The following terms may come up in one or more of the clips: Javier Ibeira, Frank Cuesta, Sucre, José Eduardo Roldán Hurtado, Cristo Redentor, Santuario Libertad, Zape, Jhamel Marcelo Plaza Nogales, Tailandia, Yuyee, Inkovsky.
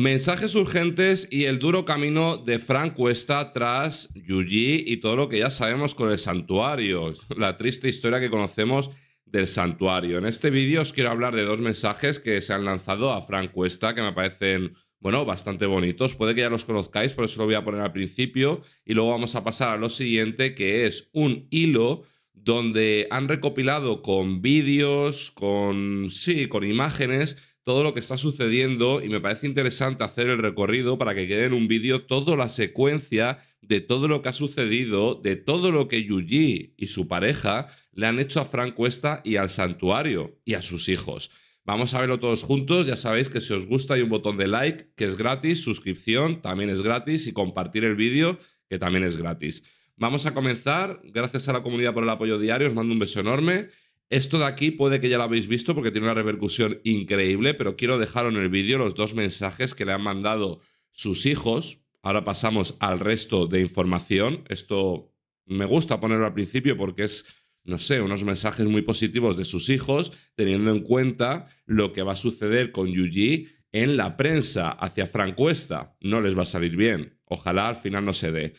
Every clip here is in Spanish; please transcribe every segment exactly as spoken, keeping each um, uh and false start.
Mensajes urgentes y el duro camino de Frank Cuesta tras Yuyee y todo lo que ya sabemos con el santuario, la triste historia que conocemos del santuario. En este vídeo os quiero hablar de dos mensajes que se han lanzado a Frank Cuesta que me parecen, bueno, bastante bonitos. Puede que ya los conozcáis, por eso lo voy a poner al principio y luego vamos a pasar a lo siguiente, que es un hilo donde han recopilado con vídeos, con, sí, con imágenes, todo lo que está sucediendo, y me parece interesante hacer el recorrido para que quede en un vídeo toda la secuencia de todo lo que ha sucedido, de todo lo que Yuyee y su pareja le han hecho a Frank Cuesta y al santuario y a sus hijos. Vamos a verlo todos juntos. Ya sabéis que si os gusta hay un botón de like que es gratis, suscripción también es gratis y compartir el vídeo que también es gratis. Vamos a comenzar. Gracias a la comunidad por el apoyo diario, os mando un beso enorme. Esto de aquí puede que ya lo habéis visto porque tiene una repercusión increíble, pero quiero dejaros en el vídeo los dos mensajes que le han mandado sus hijos. Ahora pasamos al resto de información. Esto me gusta ponerlo al principio porque es, no sé, unos mensajes muy positivos de sus hijos, teniendo en cuenta lo que va a suceder con Yuyee en la prensa hacia Frank Cuesta. No les va a salir bien. Ojalá al final no se dé.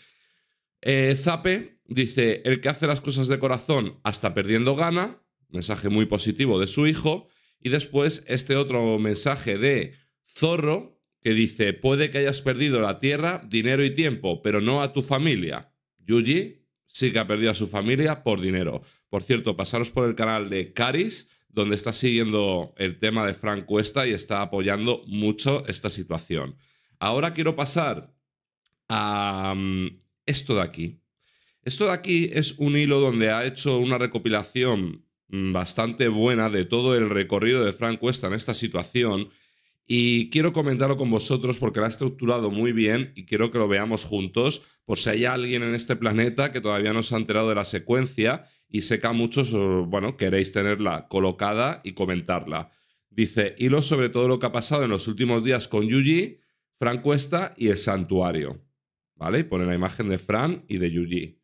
Eh, Zape dice, el que hace las cosas de corazón hasta perdiendo gana. Mensaje muy positivo de su hijo. Y después este otro mensaje de Zorro que dice, puede que hayas perdido la tierra, dinero y tiempo, pero no a tu familia. Yuyee sí que ha perdido a su familia por dinero. Por cierto, pasaros por el canal de Caris, donde está siguiendo el tema de Frank Cuesta y está apoyando mucho esta situación. Ahora quiero pasar a esto de aquí. Esto de aquí es un hilo donde ha hecho una recopilación bastante buena de todo el recorrido de Frank Cuesta en esta situación y quiero comentarlo con vosotros porque lo ha estructurado muy bien y quiero que lo veamos juntos por si hay alguien en este planeta que todavía no se ha enterado de la secuencia y sé que a muchos, bueno, queréis tenerla colocada y comentarla. Dice, hilo sobre todo lo que ha pasado en los últimos días con Yuyee, Frank Cuesta y el santuario, ¿vale? Y pone la imagen de Fran y de Yuyee.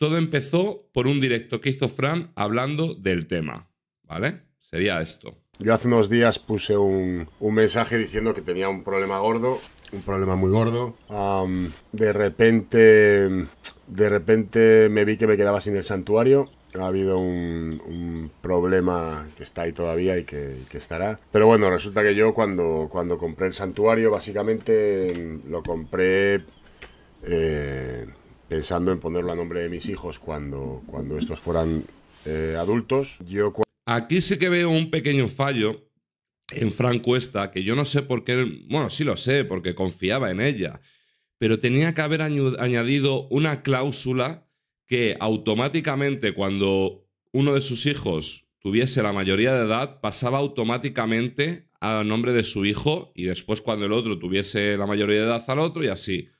Todo empezó por un directo que hizo Fran hablando del tema, ¿vale? Sería esto. Yo hace unos días puse un, un mensaje diciendo que tenía un problema gordo, un problema muy gordo. Um, de repente, de repente me vi que me quedaba sin el santuario. Ha habido un, un problema que está ahí todavía y que, que estará. Pero bueno, resulta que yo cuando, cuando compré el santuario, básicamente lo compré... Eh, pensando en ponerlo a nombre de mis hijos cuando, cuando estos fueran eh, adultos. Yo cu Aquí sí que veo un pequeño fallo en Frank Cuesta, que yo no sé por qué... Bueno, sí lo sé, porque confiaba en ella, pero tenía que haber añadido una cláusula que automáticamente cuando uno de sus hijos tuviese la mayoría de edad, pasaba automáticamente a nombre de su hijo y después cuando el otro tuviese la mayoría de edad al otro y así.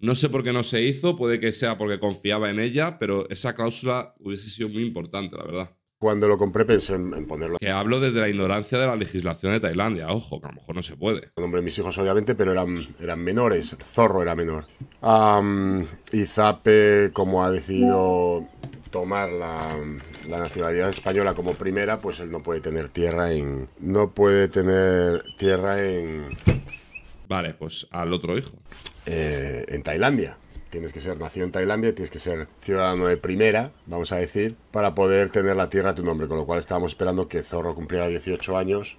No sé por qué no se hizo, puede que sea porque confiaba en ella, pero esa cláusula hubiese sido muy importante, la verdad. Cuando lo compré pensé en, en ponerlo... Que hablo desde la ignorancia de la legislación de Tailandia, ojo, que a lo mejor no se puede. El nombre de mis hijos, obviamente, pero eran, eran menores. Zorro era menor. Um, y Zape, como ha decidido tomar la, la nacionalidad española como primera, pues él no puede tener tierra en... No puede tener tierra en... Vale, pues al otro hijo. Eh, en Tailandia. Tienes que ser nacido en Tailandia, tienes que ser ciudadano de primera, vamos a decir, para poder tener la tierra a tu nombre, con lo cual estábamos esperando que Zorro cumpliera dieciocho años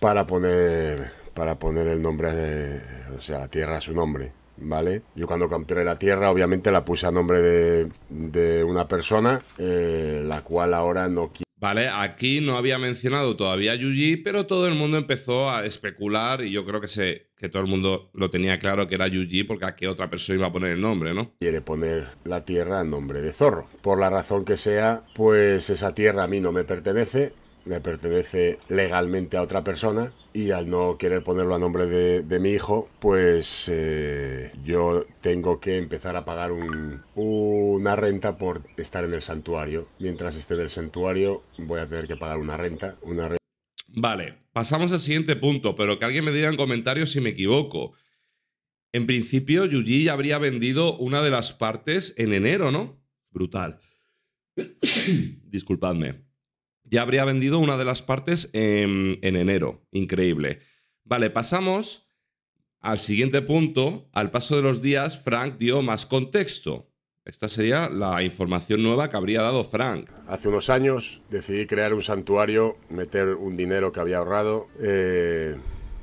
para poner, para poner el nombre, de, o sea, la tierra a su nombre, ¿vale? Yo cuando compré la tierra, obviamente la puse a nombre de, de una persona, eh, la cual ahora no quiere. Vale, aquí no había mencionado todavía a Yuyee, pero todo el mundo empezó a especular y yo creo que, se, que todo el mundo lo tenía claro que era Yuyee porque a qué otra persona iba a poner el nombre, ¿no? Quiere poner la tierra a nombre de Zorro. Por la razón que sea, pues esa tierra a mí no me pertenece, me pertenece legalmente a otra persona y al no querer ponerlo a nombre de, de mi hijo, pues eh, yo tengo que empezar a pagar un, una renta por estar en el santuario. Mientras esté en el santuario voy a tener que pagar una renta, una renta. Vale, pasamos al siguiente punto, pero que alguien me diga en comentarios si me equivoco. En principio Yuyee ya habría vendido una de las partes en enero, ¿no? Brutal. Disculpadme. Ya habría vendido una de las partes en, en enero. Increíble. Vale, pasamos Al siguiente punto, al paso de los días, Frank dio más contexto. Esta sería la información nueva que habría dado Frank. Hace unos años decidí crear un santuario, meter un dinero que había ahorrado. Eh,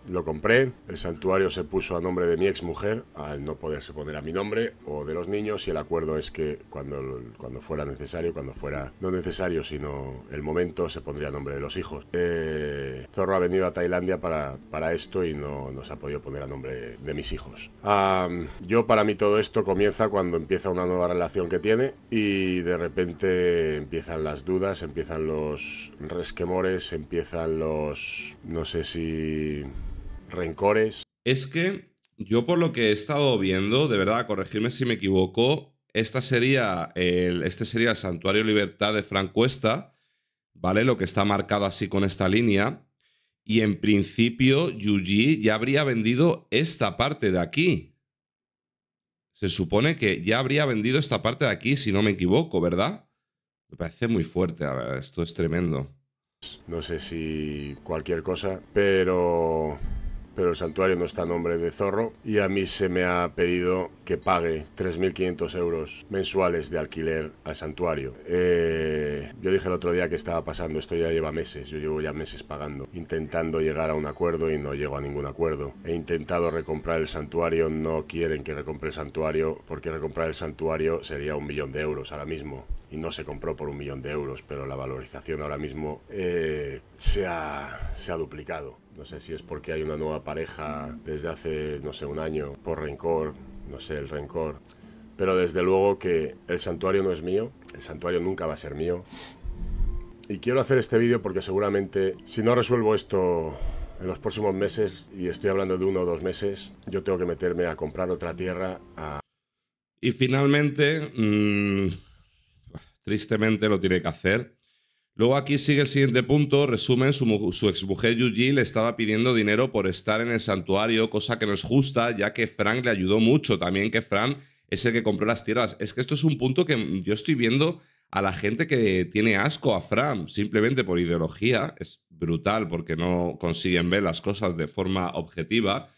lo compré, el santuario se puso a nombre de mi exmujer, al no poderse poner a mi nombre o de los niños, y el acuerdo es que cuando, cuando fuera necesario, cuando fuera no necesario, sino el momento, se pondría a nombre de los hijos. Eh, Zorro ha venido a Tailandia para, para esto y no nos ha podido poner a nombre de, de mis hijos. Um, yo, para mí, todo esto comienza cuando empieza una nueva relación que tiene y de repente empiezan las dudas, empiezan los resquemores, empiezan los... no sé si... rencores. Es que yo, por lo que he estado viendo, de verdad, corregirme si me equivoco, esta sería el, este sería el Santuario Libertad de Frank Cuesta, ¿vale? Lo que está marcado así con esta línea. Y en principio, Yuyee ya habría vendido esta parte de aquí. Se supone que ya habría vendido esta parte de aquí, si no me equivoco, ¿verdad? Me parece muy fuerte, a ver, esto es tremendo. No sé si cualquier cosa, pero... pero el santuario no está a nombre de Zorro y a mí se me ha pedido que pague tres mil quinientos euros mensuales de alquiler al santuario. Eh, yo dije el otro día que estaba pasando, esto ya lleva meses, yo llevo ya meses pagando, intentando llegar a un acuerdo y no llego a ningún acuerdo. He intentado recomprar el santuario, no quieren que recompre el santuario, porque recomprar el santuario sería un millón de euros ahora mismo. Y no se compró por un millón de euros, pero la valorización ahora mismo eh, se, ha, se ha duplicado. No sé si es porque hay una nueva pareja desde hace, no sé, un año, por rencor, no sé, el rencor. Pero desde luego que el santuario no es mío, el santuario nunca va a ser mío. Y quiero hacer este vídeo porque seguramente, si no resuelvo esto en los próximos meses, y estoy hablando de uno o dos meses, yo tengo que meterme a comprar otra tierra. A... Y finalmente... Mmm... tristemente lo tiene que hacer. Luego aquí sigue el siguiente punto. Resumen, su, su exmujer Yuyee le estaba pidiendo dinero por estar en el santuario, cosa que no es justa, ya que Frank le ayudó mucho. También que Frank es el que compró las tierras. Es que esto es un punto que yo estoy viendo a la gente que tiene asco a Frank, simplemente por ideología. Es brutal porque no consiguen ver las cosas de forma objetiva.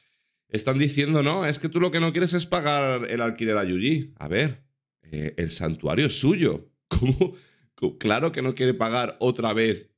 Están diciendo, no, es que tú lo que no quieres es pagar el alquiler a Yuyee. A ver, eh, el santuario es suyo. ¿Cómo? Claro que no quiere pagar otra vez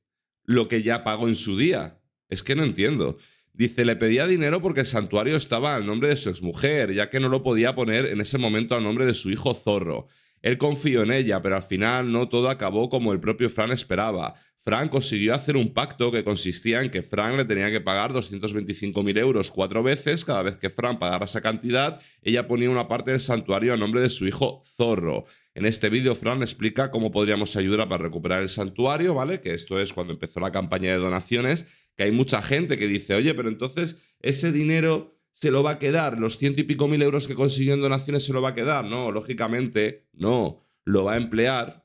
lo que ya pagó en su día. Es que no entiendo. Dice, le pedía dinero porque el santuario estaba al nombre de su exmujer, ya que no lo podía poner en ese momento a nombre de su hijo Zorro. Él confió en ella, pero al final no todo acabó como el propio Frank esperaba. Frank consiguió hacer un pacto que consistía en que Frank le tenía que pagar doscientos veinticinco mil euros cuatro veces. Cada vez que Frank pagara esa cantidad, ella ponía una parte del santuario a nombre de su hijo Zorro. En este vídeo, Frank explica cómo podríamos ayudar para recuperar el santuario, ¿vale? Que esto es cuando empezó la campaña de donaciones, que hay mucha gente que dice, oye, pero entonces ese dinero se lo va a quedar, los ciento y pico mil euros que consiguió en donaciones se lo va a quedar. No, lógicamente no, lo va a emplear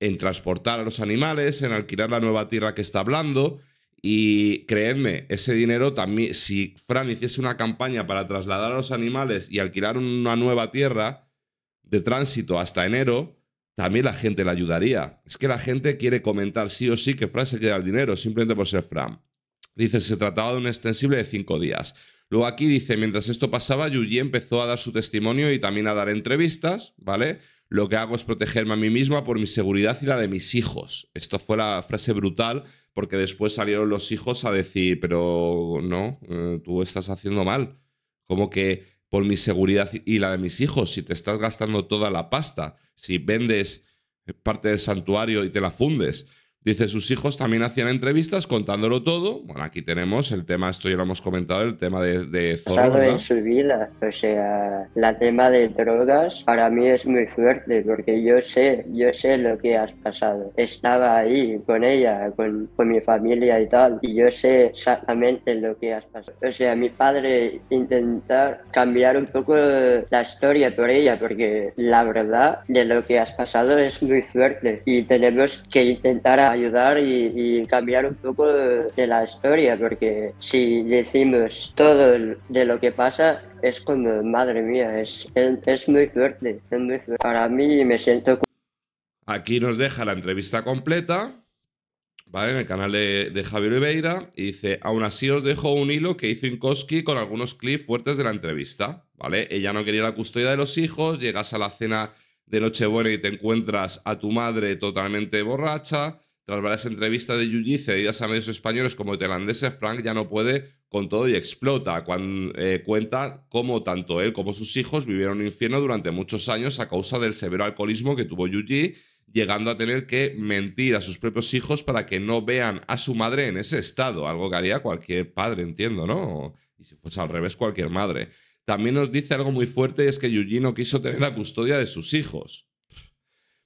en transportar a los animales, en alquilar la nueva tierra que está hablando. Y creedme, ese dinero también, si Frank hiciese una campaña para trasladar a los animales y alquilar una nueva tierra de tránsito hasta enero, también la gente le ayudaría. Es que la gente quiere comentar sí o sí que Frank se queda el dinero, simplemente por ser Frank. Dice, se trataba de un extensible de cinco días. Luego aquí dice, mientras esto pasaba, Yuyee empezó a dar su testimonio y también a dar entrevistas, ¿vale? Lo que hago es protegerme a mí misma por mi seguridad y la de mis hijos. Esto fue la frase brutal, porque después salieron los hijos a decir, pero no, tú estás haciendo mal. Como que por mi seguridad y la de mis hijos, si te estás gastando toda la pasta, si vendes parte del santuario y te la fundes. Dice, sus hijos también hacían entrevistas contándolo todo. Bueno, aquí tenemos el tema, esto ya lo hemos comentado, el tema de, de Zorro, ¿verdad? En su vida, o sea, la tema de drogas para mí es muy fuerte porque yo sé, yo sé lo que has pasado. Estaba ahí con ella, con, con mi familia y tal, y yo sé exactamente lo que has pasado. O sea, mi padre intentar cambiar un poco la historia por ella porque la verdad de lo que has pasado es muy fuerte y tenemos que intentar ayudar y, y cambiar un poco de la historia, porque si decimos todo de lo que pasa, es como, madre mía, es, es muy fuerte, es muy fuerte. Para mí me siento... Aquí nos deja la entrevista completa, ¿vale? En el canal de, de Javier Ibeira, y dice: aún así os dejo un hilo que hizo Inkovsky con algunos clips fuertes de la entrevista, ¿vale? Ella no quería la custodia de los hijos, llegas a la cena de Nochebuena y te encuentras a tu madre totalmente borracha. Tras varias entrevistas de Yuyee cedidas a medios españoles como tailandeses, Frank ya no puede con todo y explota. Cuando, eh, cuenta cómo tanto él como sus hijos vivieron un infierno durante muchos años a causa del severo alcoholismo que tuvo Yuyee, llegando a tener que mentir a sus propios hijos para que no vean a su madre en ese estado, algo que haría cualquier padre, entiendo, ¿no? Y si fuese al revés, cualquier madre. También nos dice algo muy fuerte, y es que Yuyee no quiso tener la custodia de sus hijos.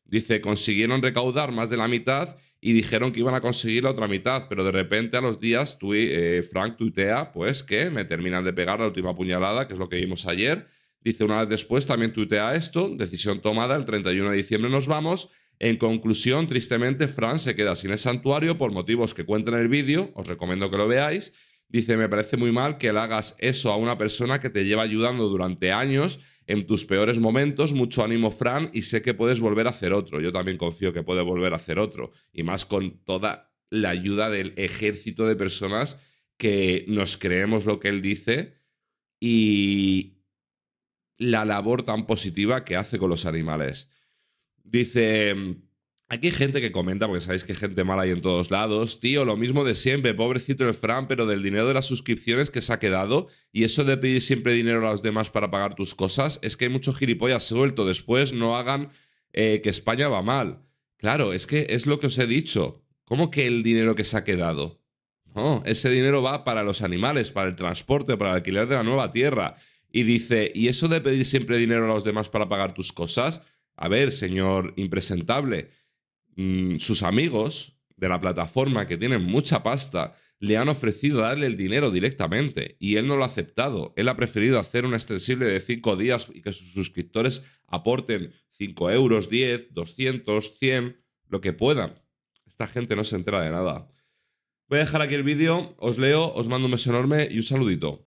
Dice: consiguieron recaudar más de la mitad y dijeron que iban a conseguir la otra mitad, pero de repente a los días tu, eh, Frank tuitea pues que me terminan de pegar la última puñalada, que es lo que vimos ayer. Dice una vez después, también tuitea esto: decisión tomada, el treinta y uno de diciembre nos vamos. En conclusión, tristemente, Frank se queda sin el santuario por motivos que cuenta en el vídeo, os recomiendo que lo veáis. Dice: me parece muy mal que le hagas eso a una persona que te lleva ayudando durante años en tus peores momentos. Mucho ánimo, Fran, y sé que puedes volver a hacer otro. Yo también confío que puedes volver a hacer otro. Y más con toda la ayuda del ejército de personas que nos creemos lo que él dice y la labor tan positiva que hace con los animales. Dice... Aquí hay gente que comenta, porque sabéis que gente mala hay en todos lados. Tío, lo mismo de siempre, pobrecito el Fran, pero del dinero de las suscripciones que se ha quedado, y eso de pedir siempre dinero a los demás para pagar tus cosas, es que hay mucho gilipollas suelto. Después no hagan eh, que España va mal. Claro, es que es lo que os he dicho. ¿Cómo que el dinero que se ha quedado? No, ese dinero va para los animales, para el transporte, para el alquiler de la nueva tierra. Y dice, ¿y eso de pedir siempre dinero a los demás para pagar tus cosas? A ver, señor impresentable... Sus amigos de la plataforma, que tienen mucha pasta, le han ofrecido darle el dinero directamente y él no lo ha aceptado. Él ha preferido hacer un extensible de cinco días y que sus suscriptores aporten cinco euros, diez, doscientos, cien, lo que puedan. Esta gente no se entera de nada. Voy a dejar aquí el vídeo, os leo, os mando un beso enorme y un saludito.